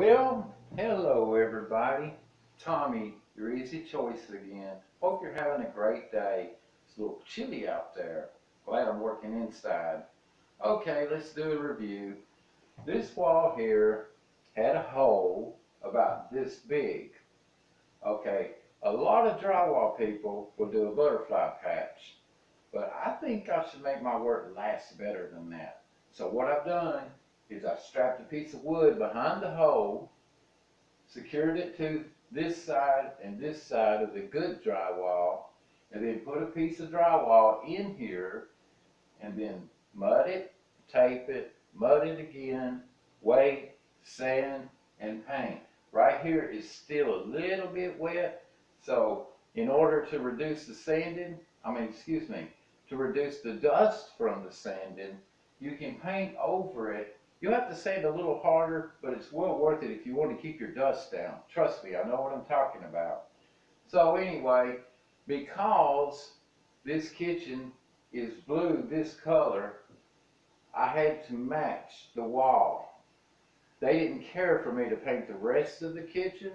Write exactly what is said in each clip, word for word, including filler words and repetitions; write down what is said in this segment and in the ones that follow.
Well, hello everybody. Tommy, your Easy Choice again. Hope you're having a great day. It's a little chilly out there. Glad I'm working inside. Okay, let's do a review. This wall here had a hole about this big. Okay, a lot of drywall people will do a butterfly patch, but I think I should make my work last better than that. So what I've done is I strapped a piece of wood behind the hole, secured it to this side and this side of the good drywall, and then put a piece of drywall in here, and then mud it, tape it, mud it again, weight, sand, and paint. Right here is still a little bit wet, so in order to reduce the sanding, I mean, excuse me, to reduce the dust from the sanding, you can paint over it. You'll have to sand a little harder, but it's well worth it if you want to keep your dust down. Trust me, I know what I'm talking about. So anyway, because this kitchen is blue, this color, I had to match the wall. They didn't care for me to paint the rest of the kitchen,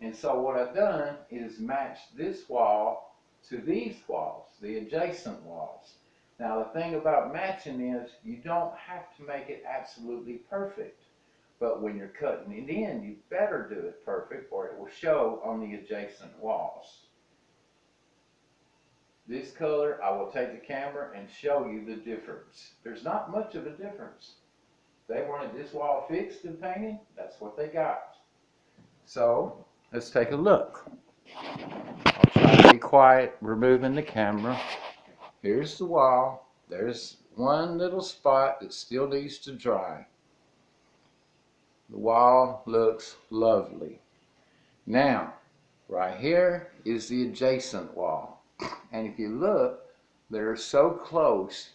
and so what I've done is matched this wall to these walls, the adjacent walls. Now, the thing about matching is you don't have to make it absolutely perfect. But when you're cutting it in, you better do it perfect or it will show on the adjacent walls. This color, I will take the camera and show you the difference. There's not much of a difference. They wanted this wall fixed and painted. That's what they got. So, let's take a look. I'll try to be quiet, removing the camera. Here's the wall. There's one little spot that still needs to dry. The wall looks lovely. Now, right here is the adjacent wall. And if you look, they're so close,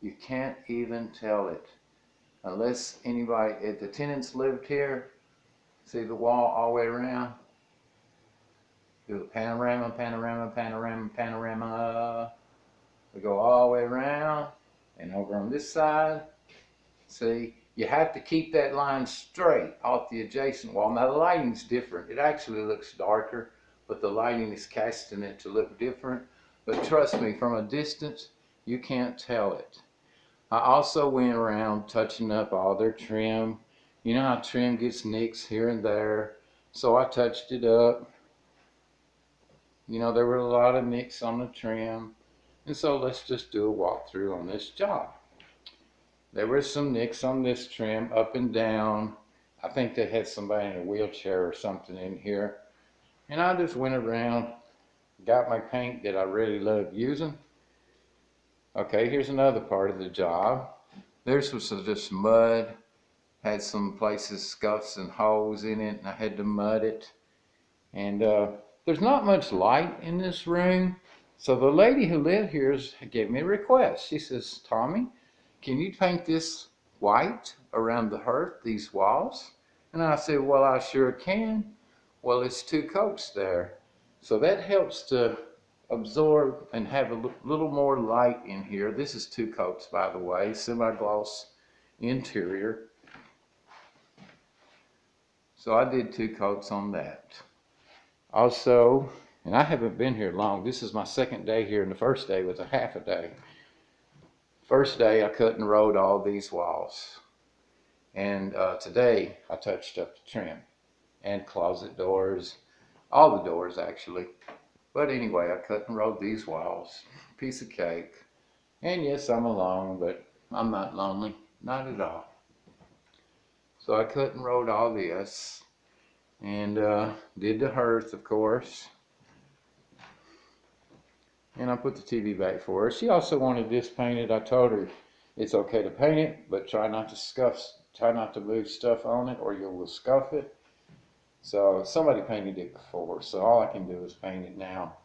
you can't even tell it. Unless anybody, if the tenants lived here, see the wall all the way around? Do a panorama, panorama, panorama, panorama. We go all the way around and over on this side. See, you have to keep that line straight off the adjacent wall. Now the lighting's different. It actually looks darker, but the lighting is casting it to look different. But trust me, from a distance, you can't tell it. I also went around touching up all their trim. You know how trim gets nicks here and there. So I touched it up. You know, there were a lot of nicks on the trim. And so let's just do a walkthrough on this job. There were some nicks on this trim, up and down. I think they had somebody in a wheelchair or something in here. And I just went around, got my paint that I really love using. Okay, here's another part of the job. There's some just mud. Had some places scuffs and holes in it, and I had to mud it. And uh, there's not much light in this room. So the lady who lived here gave me a request. She says, Tommy, can you paint this white around the hearth, these walls? And I said, well, I sure can. Well, it's two coats there. So that helps to absorb and have a little more light in here. This is two coats, by the way, semi-gloss interior. So I did two coats on that. Also, and I haven't been here long. This is my second day here, and the first day was a half a day. First day, I cut and rode all these walls. And uh, today, I touched up the trim and closet doors, all the doors, actually. But anyway, I cut and rode these walls, piece of cake. And yes, I'm alone, but I'm not lonely, not at all. So I cut and rode all this and uh, did the hearth, of course. And I put the T V back for her. She also wanted this painted. I told her it's okay to paint it, but try not to scuff, try not to move stuff on it or you'll scuff it. So somebody painted it before, so all I can do is paint it now.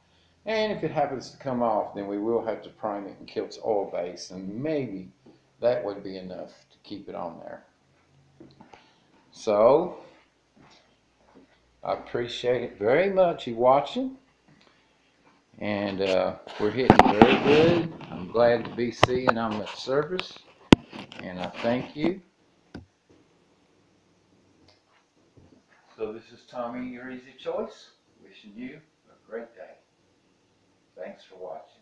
And if it happens to come off, then we will have to prime it and kill its oil base, and maybe that would be enough to keep it on there. So I appreciate it very much, you watching. And uh, we're hitting very good. I'm glad to be seeing on the surface, and I thank you. So this is Tommy, your Easy Choice, wishing you a great day. Thanks for watching.